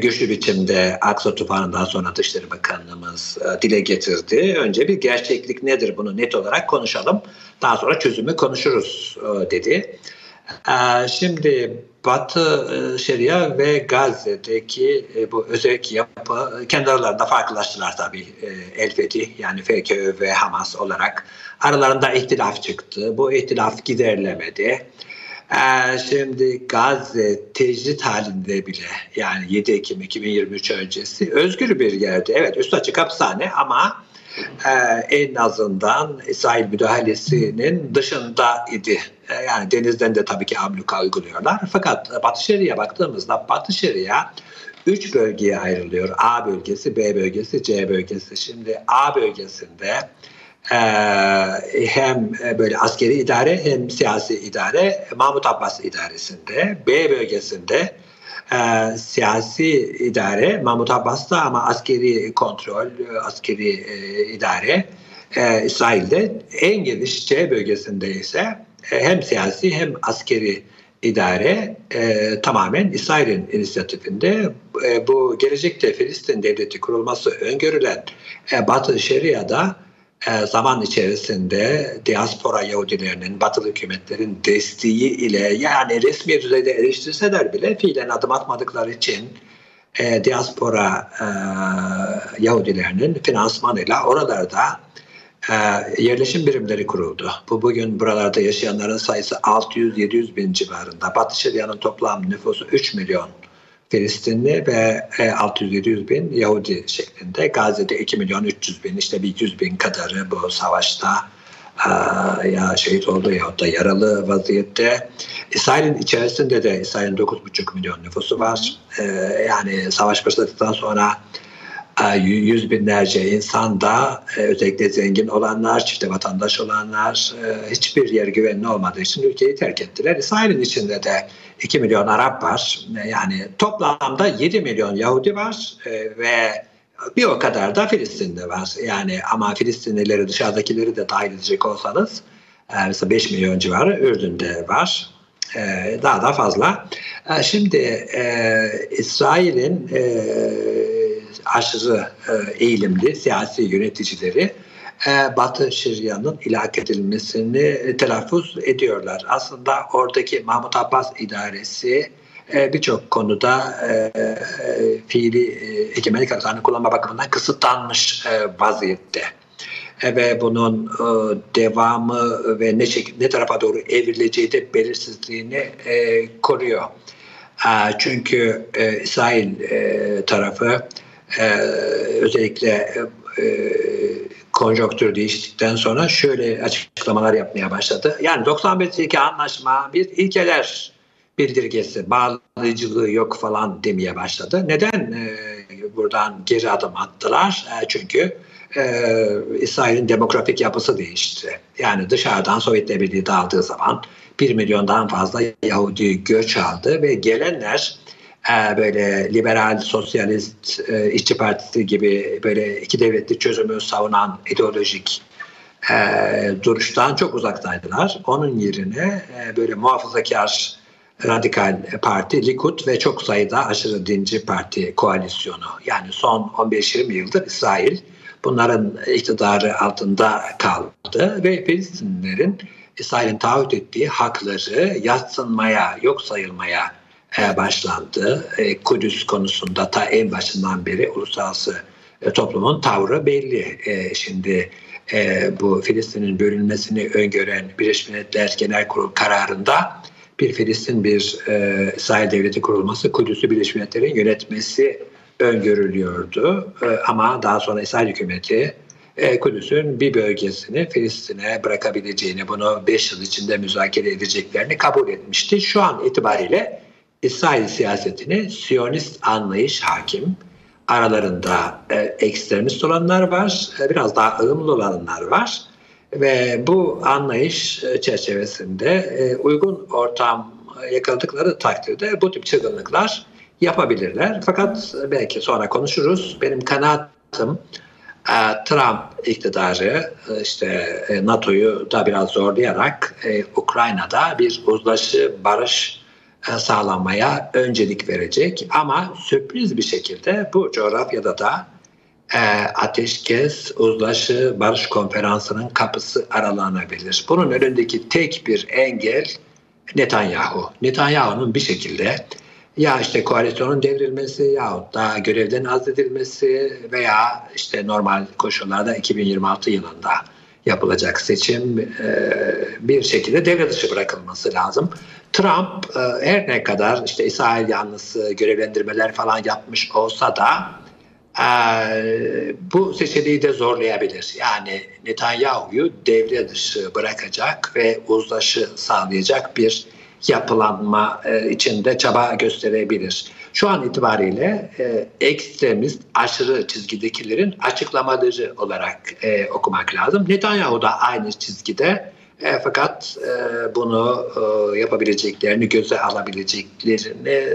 güçlü biçimde Aksa Tufanı'ndan sonra Dışişleri Bakanlığımız dile getirdi. Önce bir gerçeklik nedir, bunu net olarak konuşalım. Daha sonra çözümü konuşuruz dedi. Şimdi Batı Şeria ve Gazze'deki bu özerk yapı kendi aralarında farklılaştılar tabii. El Fetih yani F K Ö ve Hamas olarak aralarında ihtilaf çıktı. Bu ihtilaf giderilemedi. Şimdi Gazze tecrit halinde bile, yani yedi Ekim iki bin yirmi üç öncesi özgür bir yerde. Evet, üst açık hapishane ama en azından İsrail müdahalesinin dışında idi. Yani denizden de tabii ki abluka uyguluyorlar. Fakat Batı Şeria'ya baktığımızda Batı Şeria üç bölgeye ayrılıyor. A bölgesi, B bölgesi, C bölgesi. Şimdi A bölgesinde Ee, hem böyle askeri idare hem siyasi idare Mahmut Abbas idaresinde. B bölgesinde e, siyasi idare Mahmut Abbas'ta ama askeri kontrol, askeri e, idare e, İsrail'de. En geniş C bölgesinde ise e, hem siyasi hem askeri idare e, tamamen İsrail'in inisiyatifinde. E, bu gelecekte Filistin devleti kurulması öngörülen e, Batı Şeria'da zaman içerisinde diaspora Yahudilerinin, batılı hükümetlerin desteği ile, yani resmi düzeyde eleştirseler bile fiilen adım atmadıkları için e, diaspora e, Yahudilerinin finansmanıyla oralarda e, yerleşim birimleri kuruldu. Bu bugün buralarda yaşayanların sayısı altı yüz yedi yüz bin civarında. Batı Şeria'nın toplam nüfusu üç milyon Filistinli ve altı yüz yedi yüz bin Yahudi şeklinde. Gazze'de iki milyon üç yüz bin, işte bir yüz bin kadarı bu savaşta ya şehit oldu ya da yaralı vaziyette. İsrail'in içerisinde de İsrail'in dokuz buçuk milyon nüfusu var. Yani savaş başladıktan sonra yüz binlerce insan da, özellikle zengin olanlar, çifte vatandaş olanlar, hiçbir yer güvenli olmadığı için ülkeyi terk ettiler. İsrail'in içinde de iki milyon Arap var. Yani toplamda yedi milyon Yahudi var ve bir o kadar da Filistinli var. Yani ama Filistinlileri, dışarıdakileri de dahil edecek olsanız mesela beş milyon civarı Ürdün'de var. Daha da fazla. Şimdi İsrail'in aşırı e, eğilimli siyasi yöneticileri e, Batı Şeria'nın ilhak edilmesini telaffuz ediyorlar. Aslında oradaki Mahmut Abbas idaresi e, birçok konuda e, fiili e, egemenlik haklarını kullanma bakımından kısıtlanmış e, vaziyette. Ve bunun e, devamı ve ne, ne tarafa doğru evrileceği de belirsizliğini e, koruyor. E, çünkü e, İsrail e, tarafı e, özellikle e, konjonktür değiştikten sonra şöyle açıklamalar yapmaya başladı. Yani doksan beşteki anlaşma bir ilkeler bildirgesi, bağlayıcılığı yok falan demeye başladı. Neden e, buradan geri adım attılar? E, çünkü Ee, İsrail'in demografik yapısı değişti. Yani dışarıdan Sovyetler Birliği dağıldığı zaman bir milyondan fazla Yahudi göç aldı ve gelenler e, böyle liberal, sosyalist, e, işçi partisi gibi böyle iki devletli çözümü savunan ideolojik e, duruştan çok uzaktaydılar. Onun yerine e, böyle muhafazakar radikal parti Likud ve çok sayıda aşırı dinci parti koalisyonu. Yani son on beş yirmi yıldır İsrail bunların iktidarı altında kaldı ve Filistinlilerin İsrail'in taahhüt ettiği hakları yadsınmaya, yok sayılmaya e, başlandı. E, Kudüs konusunda ta en başından beri uluslararası e, toplumun tavrı belli. E, şimdi e, bu Filistin'in bölünmesini öngören Birleşmiş Milletler Genel Kurulu kararında bir Filistin, bir e, İsrail devleti kurulması, Kudüs'ü Birleşmiş Milletler'in yönetmesi öngörülüyordu. Ee, ama daha sonra İsrail hükümeti e, Kudüs'ün bir bölgesini Filistin'e bırakabileceğini, bunu beş yıl içinde müzakere edeceklerini kabul etmişti. Şu an itibariyle İsrail siyasetine Siyonist anlayış hakim. Aralarında e, ekstremist olanlar var, e, biraz daha ılımlı olanlar var ve bu anlayış çerçevesinde e, uygun ortam yakaladıkları takdirde bu tip çılgınlıklar yapabilirler. Fakat belki sonra konuşuruz. Benim kanaatim Trump iktidarı işte NATO'yu da biraz zorlayarak Ukrayna'da bir uzlaşı barış sağlanmaya öncelik verecek. Ama sürpriz bir şekilde bu coğrafyada da ateşkes uzlaşı barış konferansının kapısı aralanabilir. Bunun önündeki tek bir engel Netanyahu. Netanyahu'nun bir şekilde ya işte koalisyonun devrilmesi yahut da görevden azledilmesi veya işte normal koşullarda iki bin yirmi altı yılında yapılacak seçim bir şekilde devre dışı bırakılması lazım. Trump her ne kadar işte İsrail yanlısı görevlendirmeler falan yapmış olsa da bu seçeneği de zorlayabilir. Yani Netanyahu'yu devre dışı bırakacak ve uzlaşı sağlayacak bir yapılanma e, içinde çaba gösterebilir. Şu an itibariyle e, ekstremist, aşırı çizgidekilerin açıklamaları olarak e, okumak lazım. Netanyahu da aynı çizgide e, fakat e, bunu e, yapabileceklerini, göze alabileceklerini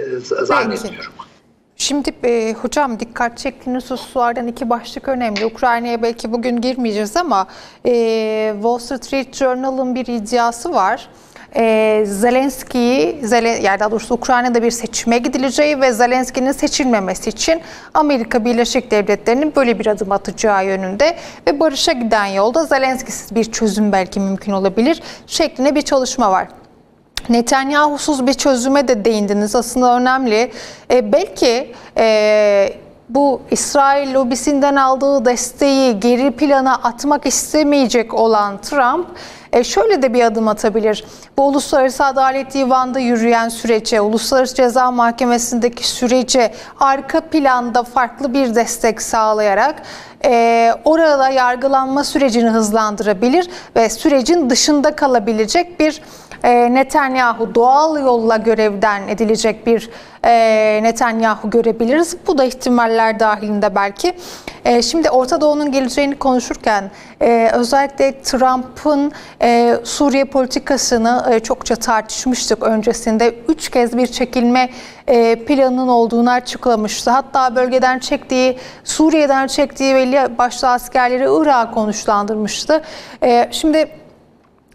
zannetmiyorum. Peki. Şimdi e, hocam dikkat çektiğiniz hususlardan iki başlık önemli. Ukrayna'ya belki bugün girmeyeceğiz ama e, Wall Street Journal'ın bir iddiası var. Ee, Zelenski'yi, yani daha doğrusu Ukrayna'da bir seçime gidileceği ve Zelenski'nin seçilmemesi için Amerika Birleşik Devletleri'nin böyle bir adım atacağı yönünde ve barışa giden yolda Zelenski'siz bir çözüm belki mümkün olabilir şeklinde bir çalışma var. Netanyahu'suz bir çözüme de değindiniz, aslında önemli. Ee, belki e, bu İsrail lobisinden aldığı desteği geri plana atmak istemeyecek olan Trump, E şöyle de bir adım atabilir. Bu Uluslararası Adalet Divanı'nda yürüyen sürece, Uluslararası Ceza Mahkemesi'ndeki sürece arka planda farklı bir destek sağlayarak e, orada yargılanma sürecini hızlandırabilir ve sürecin dışında kalabilecek bir e, Netanyahu, doğal yolla görevden edilecek bir e, Netanyahu görebiliriz. Bu da ihtimaller dahilinde belki. E, şimdi Orta Doğu'nun geleceğini konuşurken e, özellikle Trump'ın Ee, Suriye politikasını e, çokça tartışmıştık öncesinde. Üç kez bir çekilme e, planının olduğunu açıklamıştı. Hatta bölgeden çektiği, Suriye'den çektiği belli başlı askerleri Irak'a konuşlandırmıştı. E, şimdi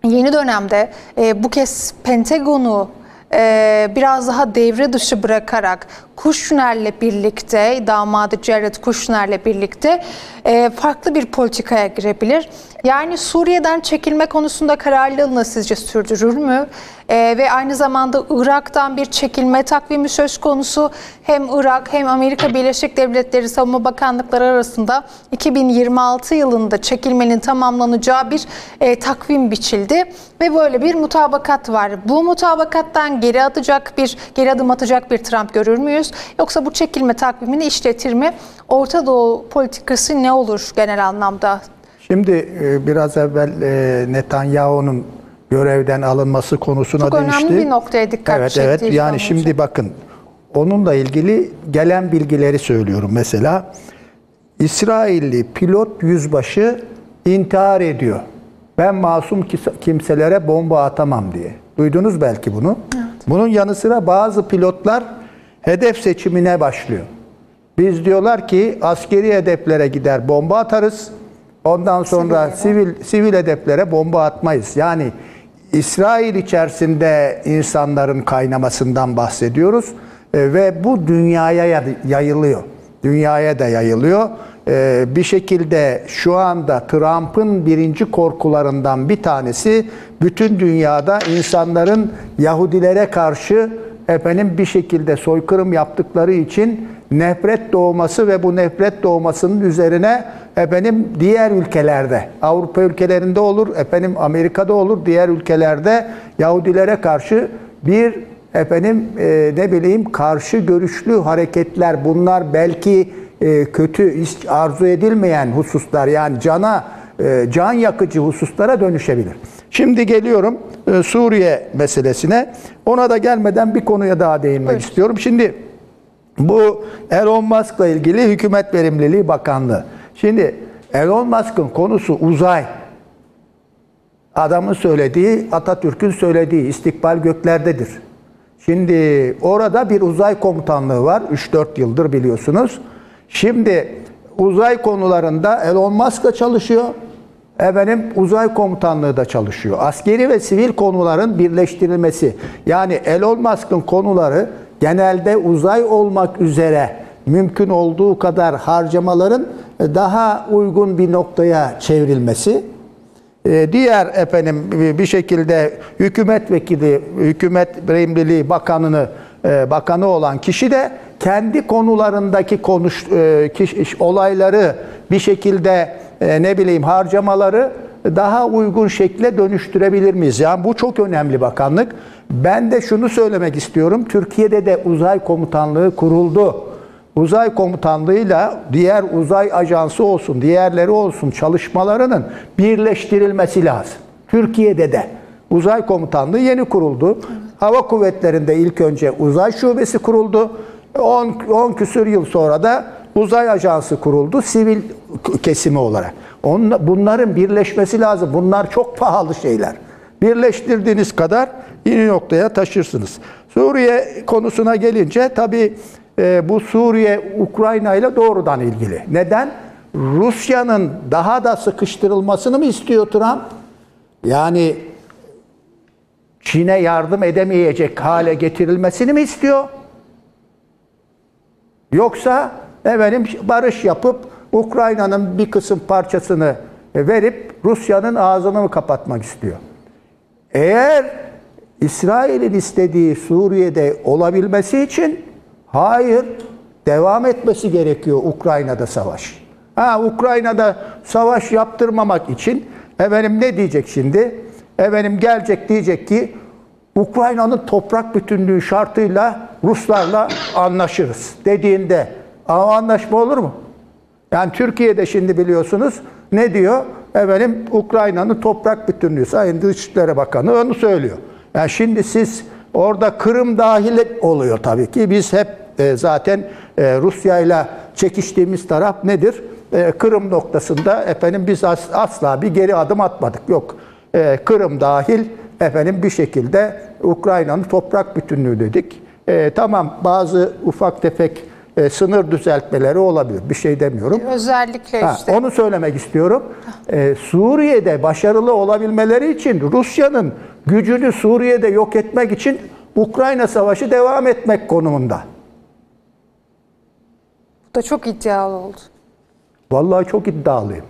yeni dönemde e, bu kez Pentagon'u e, biraz daha devre dışı bırakarak Kushner'le birlikte, damadı Jared Kushner'le birlikte e, farklı bir politikaya girebilir. Yani Suriye'den çekilme konusunda kararlılığını sizce sürdürür mü? E, ve aynı zamanda Irak'tan bir çekilme takvimi söz konusu. Hem Irak hem Amerika Birleşik Devletleri Savunma Bakanlıkları arasında iki bin yirmi altı yılında çekilmenin tamamlanacağı bir e, takvim biçildi ve böyle bir mutabakat var. Bu mutabakattan geri atacak bir geri adım atacak bir Trump görür müyüz? Yoksa bu çekilme takvimini işletir mi? Orta Doğu politikası ne olur genel anlamda? Şimdi biraz evvel Netanyahu'nun görevden alınması konusuna çok değişti. Çok önemli bir noktaya dikkat evet, çekti. Evet, yani şimdi için. Bakın, onunla ilgili gelen bilgileri söylüyorum. Mesela İsrailli pilot yüzbaşı intihar ediyor. Ben masum kimselere bomba atamam diye. Duydunuz belki bunu. Evet. Bunun yanı sıra bazı pilotlar hedef seçimine başlıyor. Biz diyorlar ki askeri hedeflere gider bomba atarız. Ondan sonra sivil sivil, sivil hedeflere bomba atmayız. Yani İsrail içerisinde insanların kaynamasından bahsediyoruz. E, ve bu dünyaya yayılıyor. Dünyaya da yayılıyor. E, bir şekilde şu anda Trump'ın birinci korkularından bir tanesi bütün dünyada insanların Yahudilere karşı efendim bir şekilde soykırım yaptıkları için nefret doğması ve bu nefret doğmasının üzerine efendim diğer ülkelerde, Avrupa ülkelerinde olur, efendim Amerika'da olur, diğer ülkelerde Yahudilere karşı bir efendim e, ne bileyim karşı görüşlü hareketler. Bunlar belki e, kötü, arzu edilmeyen hususlar, yani cana e, can yakıcı hususlara dönüşebilir. Şimdi geliyorum e, Suriye meselesine. Ona da gelmeden bir konuya daha değinmek evet. istiyorum. Şimdi bu Elon Musk'la ilgili Hükümet Verimliliği Bakanlığı. Şimdi Elon Musk'ın konusu uzay. Adamın söylediği, Atatürk'ün söylediği istikbal göklerdedir. Şimdi orada bir uzay komutanlığı var. üç dört yıldır biliyorsunuz. Şimdi uzay konularında Elon Musk'la çalışıyor. Efendim uzay komutanlığı da çalışıyor. Askeri ve sivil konuların birleştirilmesi. Yani Elon Musk'ın konuları genelde uzay olmak üzere mümkün olduğu kadar harcamaların daha uygun bir noktaya çevrilmesi. Diğer efendim bir şekilde hükümet vekili, hükümet verimliliği bakanını bakanı olan kişi de kendi konularındaki konuş olayları bir şekilde ne bileyim harcamaları daha uygun şekle dönüştürebilir miyiz? Yani bu çok önemli bakanlık. Ben de şunu söylemek istiyorum. Türkiye'de de uzay komutanlığı kuruldu. Uzay komutanlığıyla diğer uzay ajansı olsun, diğerleri olsun çalışmalarının birleştirilmesi lazım. Türkiye'de de uzay komutanlığı yeni kuruldu. Hava kuvvetlerinde ilk önce uzay şubesi kuruldu. on küsür yıl sonra da uzay ajansı kuruldu sivil kesimi olarak. Bunların birleşmesi lazım. Bunlar çok pahalı şeyler. Birleştirdiğiniz kadar yeni noktaya taşırsınız. Suriye konusuna gelince tabii e, bu Suriye Ukrayna ile doğrudan ilgili. Neden? Rusya'nın daha da sıkıştırılmasını mı istiyor Trump? Yani Çin'e yardım edemeyecek hale getirilmesini mi istiyor? Yoksa efendim barış yapıp Ukrayna'nın bir kısım parçasını verip Rusya'nın ağzını mı kapatmak istiyor? Eğer İsrail'in istediği Suriye'de olabilmesi için hayır, devam etmesi gerekiyor Ukrayna'da savaş. Ha, Ukrayna'da savaş yaptırmamak için efendim ne diyecek şimdi? Efendim gelecek diyecek ki Ukrayna'nın toprak bütünlüğü şartıyla Ruslarla anlaşırız dediğinde anlaşma olur mu? Yani Türkiye'de şimdi biliyorsunuz ne diyor? Efendim Ukrayna'nın toprak bütünlüğü. Sayın Dışişleri Bakanı onu söylüyor. Yani şimdi siz orada Kırım dahil oluyor tabii ki. Biz hep e, zaten e, Rusya'yla çekiştiğimiz taraf nedir? E, Kırım noktasında efendim biz as, asla bir geri adım atmadık. Yok. E, Kırım dahil efendim bir şekilde Ukrayna'nın toprak bütünlüğü dedik. E, tamam bazı ufak tefek E, sınır düzeltmeleri olabilir. Bir şey demiyorum. Özellikle ha, işte. Onu söylemek istiyorum. E, Suriye'de başarılı olabilmeleri için Rusya'nın gücünü Suriye'de yok etmek için Ukrayna Savaşı devam etmek konumunda. Bu da çok iddialı oldu. Vallahi çok iddialıyım.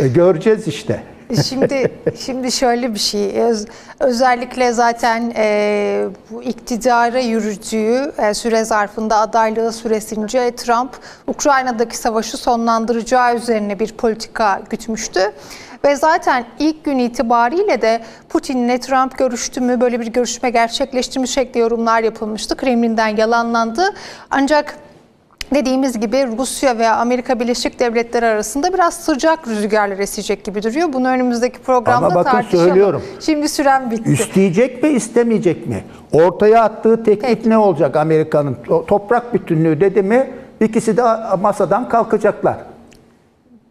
e göreceğiz işte. Şimdi şimdi şöyle bir şey, Öz, özellikle zaten e, bu iktidara yürüdüğü e, süre zarfında, adaylığı süresince Trump Ukrayna'daki savaşı sonlandıracağı üzerine bir politika gütmüştü. Ve zaten ilk gün itibariyle de Putin'le Trump görüştü mü, böyle bir görüşme gerçekleşti mi şeklinde yorumlar yapılmıştı. Kremlin'den yalanlandı. Ancak dediğimiz gibi Rusya ve Amerika Birleşik Devletleri arasında biraz sıcak rüzgarlar esecek gibi duruyor. Bunu önümüzdeki programda ama bakın, tartışalım. Söylüyorum. Şimdi süren bitti. İsteyecek mi, istemeyecek mi? Ortaya attığı teklif Peki. ne olacak Amerika'nın? Toprak bütünlüğü dedi mi? İkisi de masadan kalkacaklar.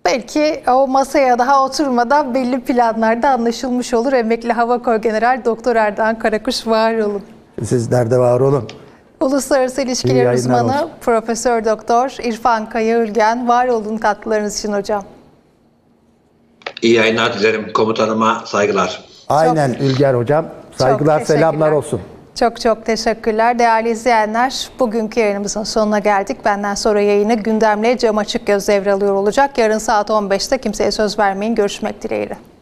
Belki o masaya daha oturmadan belli planlarda anlaşılmış olur. Emekli Hava Korgeneral Doktor Erdoğan Karakuş, var olun. Sizler de var olun. Uluslararası İlişkiler Uzmanı Profesör Doktor İrfan Kaya Ülgen, var olun katkılarınız için hocam. İyi yayınlar dilerim. Komutanıma saygılar. Aynen çok, Ülgen hocam. Saygılar, selamlar olsun. Çok çok teşekkürler. Değerli izleyenler, bugünkü yayınımızın sonuna geldik. Benden sonra yayını gündemle Cem Açık Göz devralıyor olacak. Yarın saat on beşte kimseye söz vermeyin. Görüşmek dileğiyle.